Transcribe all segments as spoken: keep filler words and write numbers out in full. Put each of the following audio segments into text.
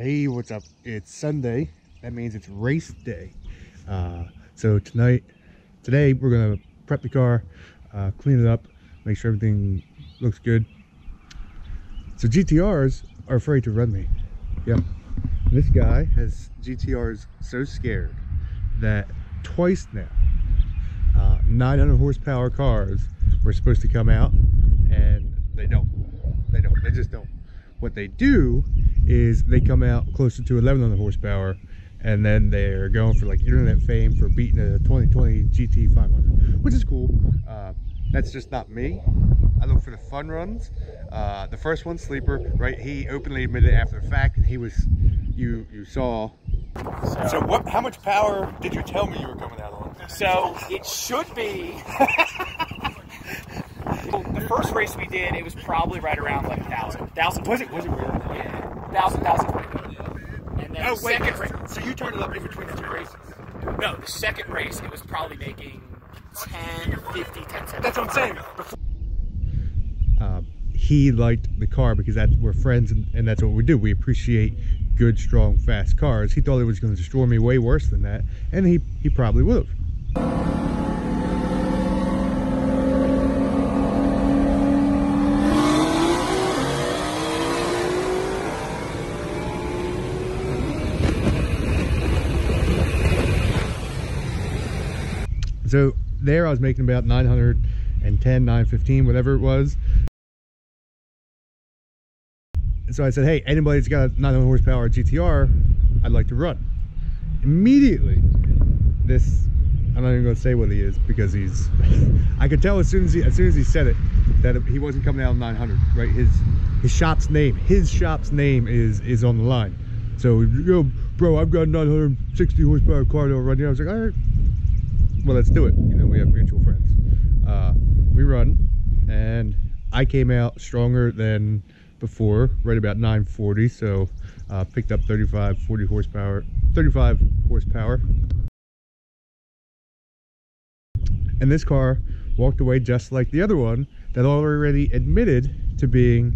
Hey, what's up? It's Sunday. That means it's race day. Uh, so tonight, today we're gonna prep the car, uh, clean it up, make sure everything looks good. So G T Rs are afraid to run me. Yep. This guy has G T Rs so scared that twice now, uh, nine hundred horsepower cars were supposed to come out, and they don't. They don't. They just don't. What they do is they come out closer to eleven hundred horsepower, and then they're going for like internet fame for beating a twenty twenty G T five hundred, which is cool. Uh, that's just not me. I look for the fun runs. Uh, the first one, Sleeper, right? He openly admitted after the fact that he was, you you saw. So, so what? How much power did you tell me you were coming out on? So it should be. The first race we did, it was probably right around like thousand. Thousand was it? Was it weird? Yeah, thousand, thousand twenty. And then oh the wait, second race, so you turned it up in between the two races? No, the second race it was probably making ten fifty, ten seventy. That's what I'm saying. Uh, he liked the car because that's, we're friends, and, and that's what we do. We appreciate good, strong, fast cars. He thought it was going to destroy me way worse than that, and he he probably would have. So there I was making about nine ten, nine fifteen, whatever it was. And so I said, hey, anybody that's got a nine hundred horsepower G T R, I'd like to run. Immediately, this, I'm not even gonna say what he is because he's, I could tell as soon as he, as soon as he said it, that he wasn't coming out of nine hundred, right? His his shop's name, his shop's name is, is on the line. So, yo, bro, I've got a nine hundred sixty horsepower car to run here. I was like, all right. Well, let's do it. You know, we have mutual friends. Uh, we run, and I came out stronger than before, right about nine forty. So, uh, picked up thirty-five, forty horsepower, thirty-five horsepower. And this car walked away just like the other one that already admitted to being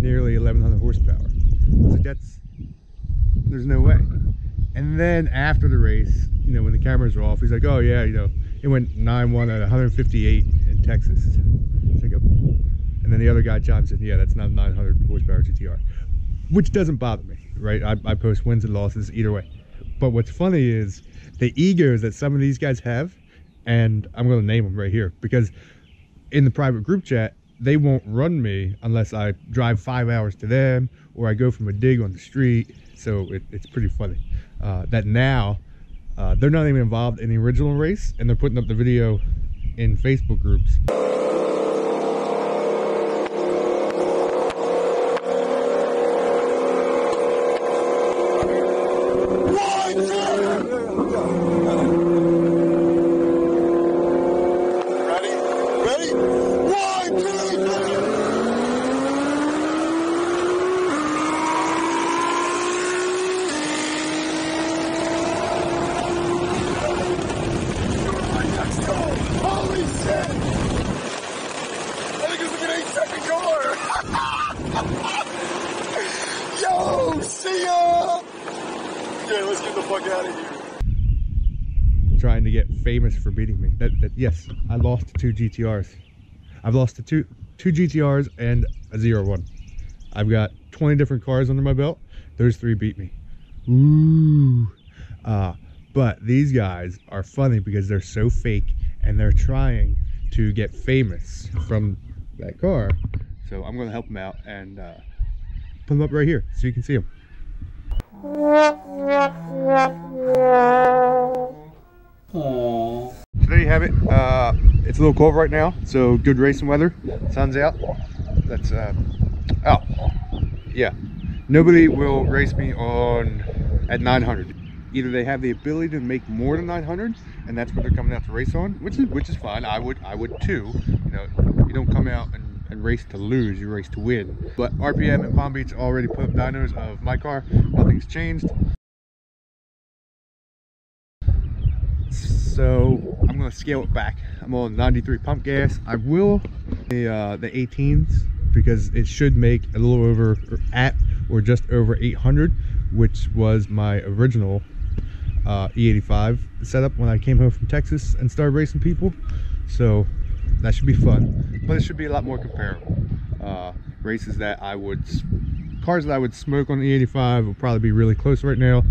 nearly eleven hundred horsepower. I was like, that's, there's no way. And then after the race, you know, when the cameras were off, he's like, oh yeah, you know, it went nine one at one fifty-eight in Texas. It's like a, and then the other guy chimes in, yeah, that's not a nine hundred horsepower G T R, which doesn't bother me, right? I, I post wins and losses either way. But what's funny is the egos that some of these guys have, and I'm going to name them right here, because in the private group chat, they won't run me unless I drive five hours to them or I go from a dig on the street. So it, it's pretty funny uh, that now uh, they're not even involved in the original race, and they're putting up the video in Facebook groups. Trying to get famous for beating me. That, that yes, I lost two G T Rs. I've lost to two two G T Rs and a zero one. I've got twenty different cars under my belt. Those three beat me. Ooh. Uh, but these guys are funny because they're so fake, and they're trying to get famous from that car. So I'm gonna help them out and uh, put them up right here so you can see them. Aww. So there you have it. Uh, it's a little cold right now, so good racing weather. Sun's out. That's uh, oh yeah. Nobody will race me on at nine hundred. Either they have the ability to make more than nine hundred, and that's what they're coming out to race on, which is which is fine. I would I would too. You know, you don't come out and. And race to lose, you race to win. But R P M and Palm Beach already put up dynos of my car. Nothing's changed. So I'm gonna scale it back. I'm on ninety-three pump gas. I will the uh, the eighteens because it should make a little over or at or just over eight hundred, which was my original uh, E eighty-five setup when I came home from Texas and started racing people. So that should be fun, but it should be a lot more comparable. Uh, races that I would, cars that I would smoke on the E eighty-five will probably be really close right now.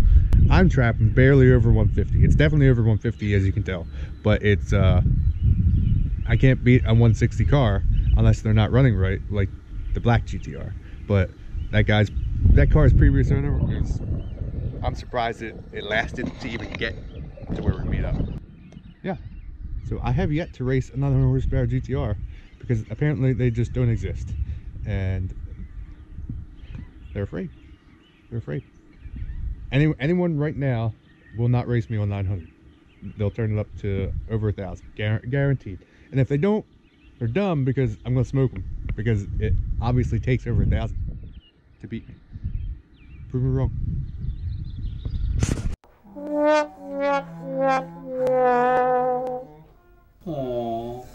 I'm trapping barely over one fifty. It's definitely over one fifty, as you can tell, but it's uh I can't beat a one sixty car unless they're not running right, like the black G T R. But that guy's that car's previous owner is, I'm surprised it, it lasted to even get to where we meet up. Yeah, so I have yet to race another horsepower G T R because apparently they just don't exist, and they're afraid. They're afraid. Any, anyone right now will not race me on nine hundred. They'll turn it up to over a thousand, guaranteed. And if they don't, they're dumb, because I'm gonna smoke them, because it obviously takes over a thousand to beat me. Prove me wrong.